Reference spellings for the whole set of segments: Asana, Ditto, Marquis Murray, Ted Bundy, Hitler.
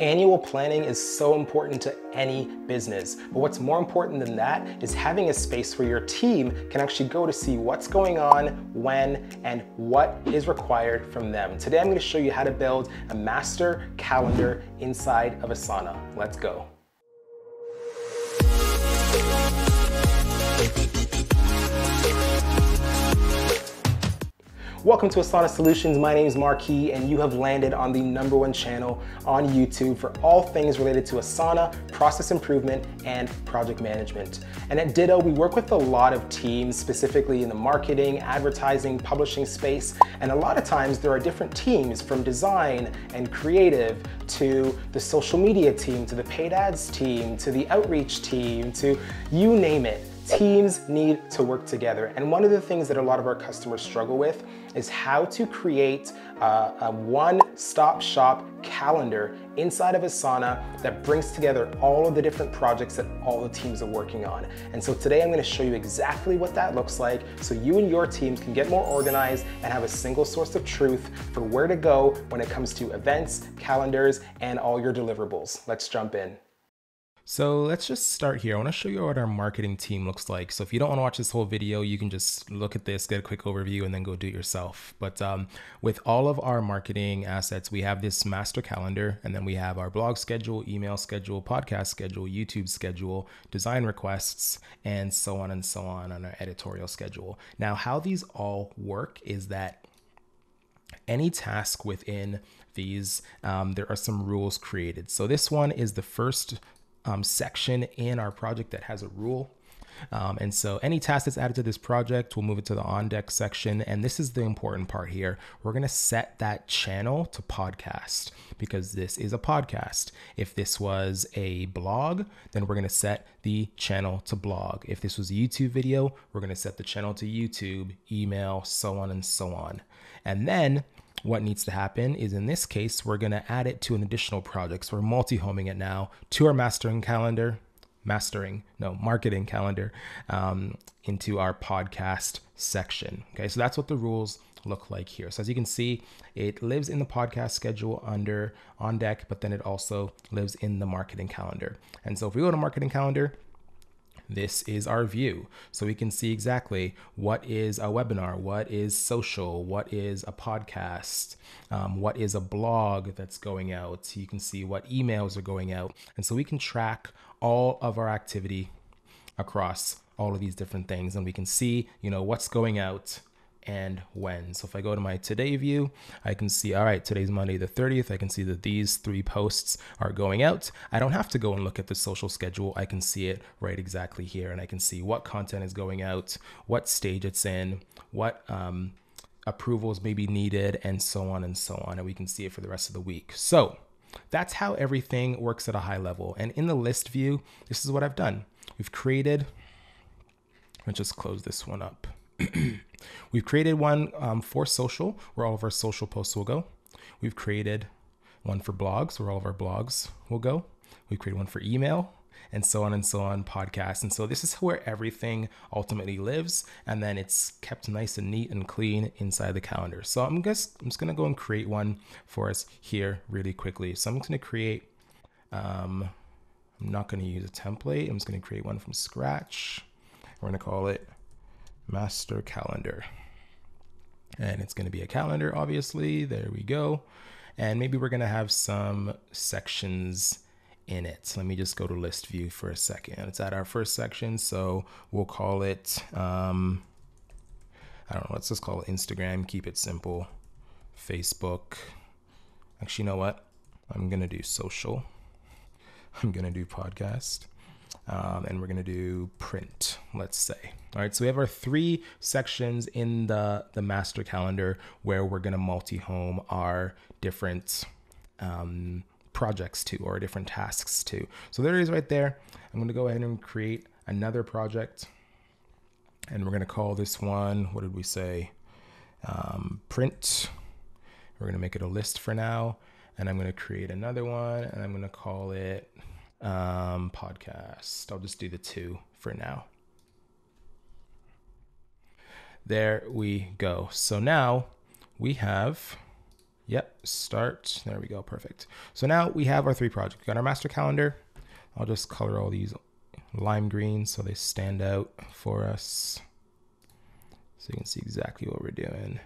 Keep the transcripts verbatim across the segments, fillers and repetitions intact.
Annual planning is so important to any business, but what's more important than that is having a space where your team can actually go to see what's going on, when, and what is required from them. Today, I'm going to show you how to build a master calendar inside of Asana. Let's go. Welcome to Asana Solutions. My name is Marquis and you have landed on the number one channel on YouTube for all things related to Asana, process improvement, and project management. And at Ditto, we work with a lot of teams, specifically in the marketing, advertising, publishing space. And a lot of times there are different teams, from design and creative to the social media team, to the paid ads team, to the outreach team, to you name it. Teams need to work together. And one of the things that a lot of our customers struggle with is how to create a, a one-stop shop calendar inside of Asana that brings together all of the different projects that all the teams are working on. And so today I'm going to show you exactly what that looks like so you and your team can get more organized and have a single source of truth for where to go when it comes to events, calendars, and all your deliverables. Let's jump in. So let's just start here. I want to show you what our marketing team looks like. So if you don't want to watch this whole video, you can just look at this, get a quick overview, and then go do it yourself. But um, with all of our marketing assets, we have this master calendar, and then we have our blog schedule, email schedule, podcast schedule, YouTube schedule, design requests, and so on and so on on our editorial schedule. Now, how these all work is that any task within these, um, there are some rules created. So this one is the first Um, section in our project that has a rule. Um, and so any task that's added to this project, we'll move it to the on deck section. And this is the important part here. We're going to set that channel to podcast because this is a podcast. If this was a blog, then we're going to set the channel to blog. If this was a YouTube video, we're going to set the channel to YouTube, email, so on and so on. And then what needs to happen is, in this case, we're going to add it to an additional project. So we're multi-homing it now to our mastering calendar, mastering, no, marketing calendar, um, into our podcast section. Okay, so that's what the rules look like here. So as you can see, it lives in the podcast schedule under on deck, but then it also lives in the marketing calendar. And so if we go to marketing calendar, this is our view. So we can see exactly what is a webinar, what is social, what is a podcast, um, what is a blog that's going out. You can see what emails are going out. And so we can track all of our activity across all of these different things. And we can see, you know, what's going out and when. So if I go to my today view, I can see, all right, today's Monday the thirtieth. I can see that these three posts are going out. I don't have to go and look at the social schedule. I can see it right exactly here, and I can see what content is going out, what stage it's in, what um, approvals may be needed, and so on and so on. And we can see it for the rest of the week. So that's how everything works at a high level. And in the list view, this is what I've done. We've created, let's just close this one up. We've created one um, for social, where all of our social posts will go. We've created one for blogs, where all of our blogs will go. We've created one for email, and so on and so on, podcasts. And so this is where everything ultimately lives. And then it's kept nice and neat and clean inside the calendar. So I'm just, I'm just going to go and create one for us here really quickly. So I'm going to create, um, I'm not going to use a template. I'm just going to create one from scratch. We're going to call it master calendar, and it's going to be a calendar, obviously. There we go. And maybe we're going to have some sections in it. So let me just go to list view for a second. It's at our first section, so we'll call it um I don't know, let's just call it Instagram, keep it simple. Facebook. Actually, you know what, I'm gonna do social, I'm gonna do podcast, Um, and we're going to do print, let's say. All right, so we have our three sections in the, the master calendar where we're going to multi-home our different um, projects to, or different tasks to. So there it is right there. I'm going to go ahead and create another project, and we're going to call this one, what did we say? Um, print. We're going to make it a list for now, and I'm going to create another one, and I'm going to call it um podcast. I'll just do the two for now. There we go. So now we have Yep, start, there we go, perfect. So now we have our three projects. We got our master calendar. I'll just color all these lime green so they stand out for us, so you can see exactly what we're doing.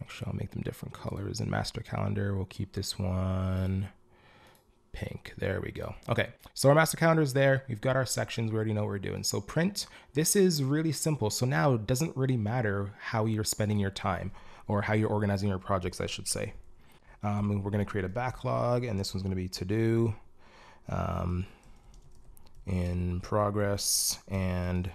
Actually, I'll make them different colors. In master calendar, we'll keep this one pink. There we go. Okay, so our master calendar is there. We've got our sections. We already know what we're doing. So print, this is really simple. So now it doesn't really matter how you're spending your time or how you're organizing your projects, I should say. Um, we're going to create a backlog, and this one's going to be to do, um, in progress, and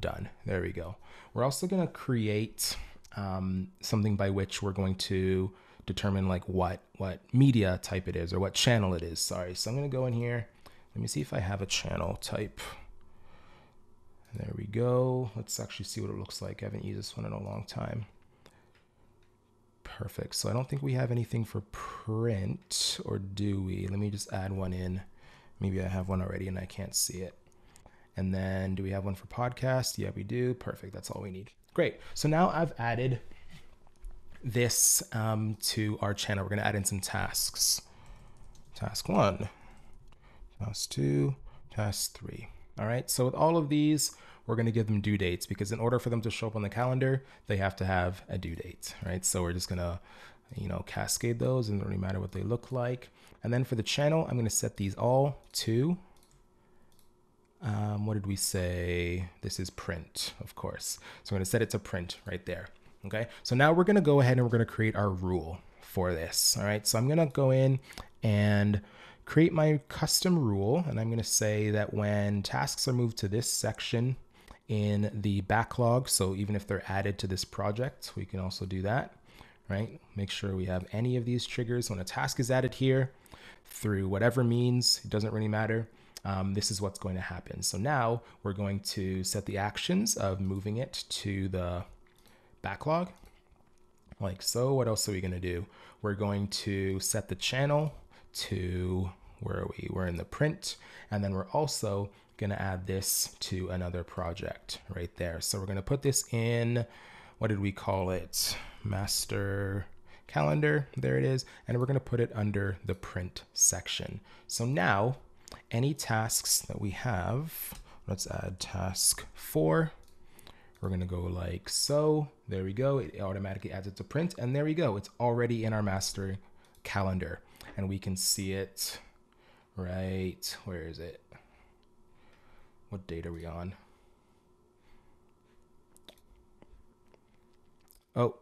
done. There we go. We're also going to create um, something by which we're going to determine like what, what media type it is or what channel it is. Sorry. So I'm going to go in here. Let me see if I have a channel type. There we go. Let's actually see what it looks like. I haven't used this one in a long time. Perfect. So I don't think we have anything for print, or do we? Let me just add one in. Maybe I have one already and I can't see it. And then do we have one for podcast? Yeah, we do. Perfect. That's all we need. Great. So now I've added this um, to our channel. We're going to add in some tasks. Task one, task two, task three. All right. So with all of these, we're going to give them due dates, because in order for them to show up on the calendar, they have to have a due date, right? So we're just going to, you know, cascade those, and it doesn't really matter what they look like. And then for the channel, I'm going to set these all to, um, what did we say? This is print, of course. So I'm going to set it to print right there. Okay. So now we're going to go ahead and we're going to create our rule for this. All right. So I'm going to go in and create my custom rule. And I'm going to say that when tasks are moved to this section in the backlog, so even if they're added to this project, we can also do that, right? Make sure we have any of these triggers. When a task is added here through whatever means, it doesn't really matter. Um, this is what's going to happen. So now we're going to set the actions of moving it to the backlog, like so. What else are we going to do? We're going to set the channel to, where are we? We're in the print, and then we're also going to add this to another project right there. So we're going to put this in, what did we call it? Master calendar. There it is. And we're going to put it under the print section. So now any tasks that we have, let's add task four. We're going to go like so. There we go. It automatically adds it to print, and there we go. It's already in our master calendar, and we can see it right. Where is it? What date are we on? Oh,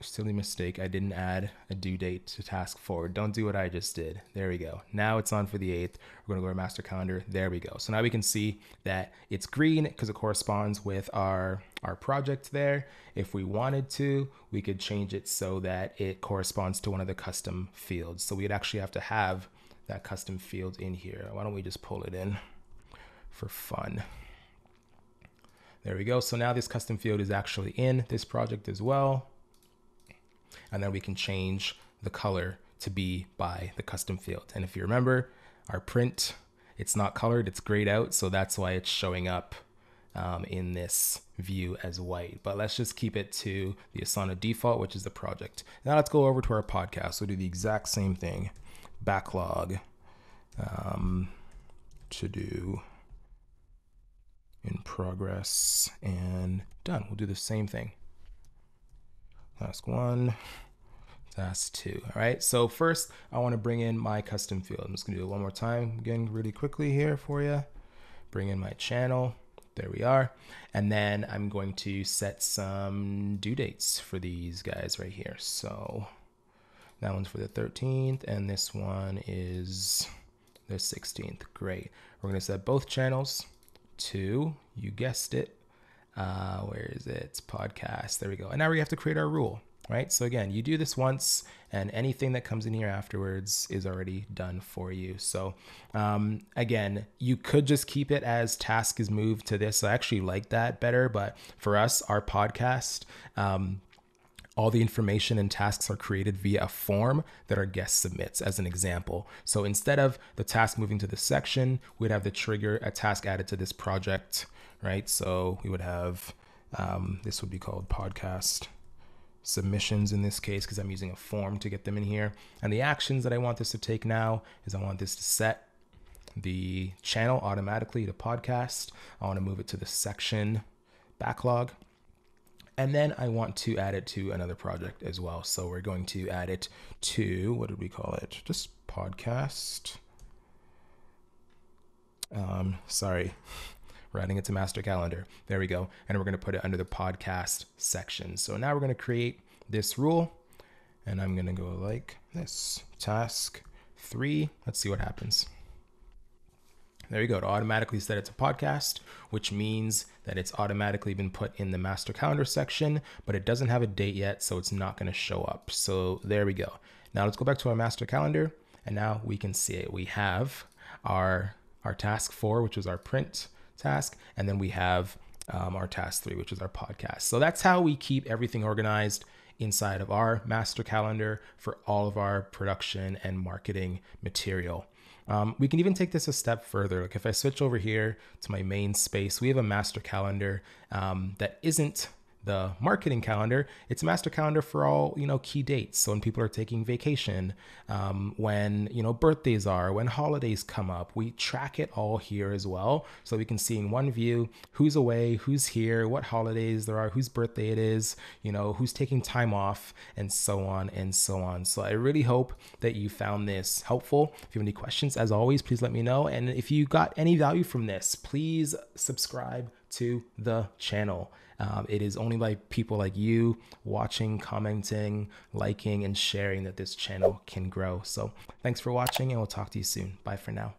silly mistake. I didn't add a due date to task four. Don't do what I just did. There we go. Now it's on for the eighth. We're going to go to our master calendar. There we go. So now we can see that it's green because it corresponds with our, our project there. If we wanted to, we could change it so that it corresponds to one of the custom fields. So we'd actually have to have that custom field in here. Why don't we just pull it in for fun? There we go. So now this custom field is actually in this project as well. And then we can change the color to be by the custom field. And if you remember our print, it's not colored, it's grayed out. So that's why it's showing up um, in this view as white, but let's just keep it to the Asana default, which is the project. Now let's go over to our podcast. We'll do the exact same thing. Backlog, um, to do, in progress, and done. We'll do the same thing. Task one, task two. All right. So first I want to bring in my custom field. I'm just gonna do it one more time again, really quickly here for you. Bring in my channel. There we are. And then I'm going to set some due dates for these guys right here. So that one's for the thirteenth, and this one is the sixteenth. Great. We're going to set both channels to, you guessed it, uh, where is it? It's podcast. There we go. And now we have to create our rule, right? So again, you do this once, and anything that comes in here afterwards is already done for you. So um, again, you could just keep it as task is moved to this. I actually like that better, but for us, our podcast, um, all the information and tasks are created via a form that our guest submits, as an example. So instead of the task moving to this section, we'd have the trigger, a task added to this project, right? So we would have, um, this would be called podcast submissions in this case, because I'm using a form to get them in here. And the actions that I want this to take now is I want this to set the channel automatically to podcast. I want to move it to the section backlog. And then I want to add it to another project as well. So we're going to add it to, what did we call it? Just podcast. Um, sorry, we're adding it to master calendar. There we go. And we're going to put it under the podcast section. So now we're going to create this rule, and I'm going to go like this, task three. Let's see what happens. There you go, to automatically set it to podcast, which means that it's automatically been put in the master calendar section, but it doesn't have a date yet, so it's not gonna show up. So there we go. Now let's go back to our master calendar, and now we can see it. We have our, our task four, which is our print task, and then we have um, our task three, which is our podcast. So that's how we keep everything organized inside of our master calendar for all of our production and marketing material. Um, we can even take this a step further. Like if I switch over here to my main space, we have a master calendar um, that isn't the marketing calendar. It's a master calendar for all, you know, key dates. So when people are taking vacation, um, when, you know, birthdays are, when holidays come up, we track it all here as well. So we can see in one view who's away, who's here, what holidays there are, whose birthday it is, you know, who's taking time off, and so on and so on. So I really hope that you found this helpful. If you have any questions, as always, please let me know. And if you got any value from this, please subscribe to the channel. Um, it is only by people like you watching, commenting, liking, and sharing that this channel can grow. So thanks for watching, and we'll talk to you soon. Bye for now.